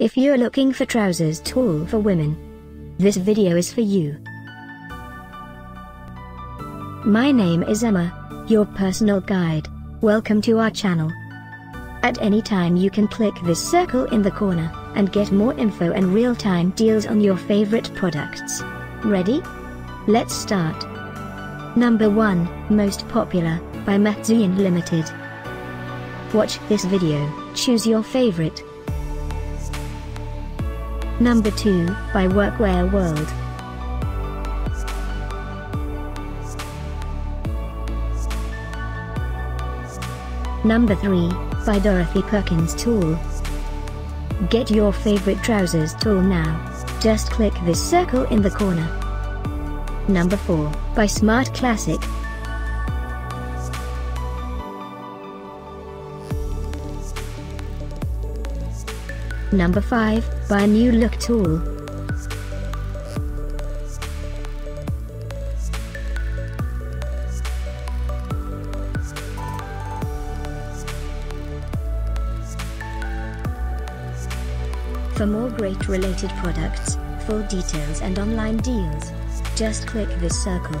If you're looking for trousers tall for women, this video is for you. My name is Emma, your personal guide. Welcome to our channel. At any time you can click this circle in the corner, and get more info and real-time deals on your favorite products. Ready? Let's start. Number 1, Most Popular, by Metzuyan Limited. Watch this video, choose your favorite. Number 2, by Workwear World. Number 3, by Dorothy Perkins Tall. Get your favorite trousers tall now. Just click this circle in the corner. Number 4, by Smart Classic. Number 5, by New Look Tall. For more great related products, full details and online deals, just click this circle.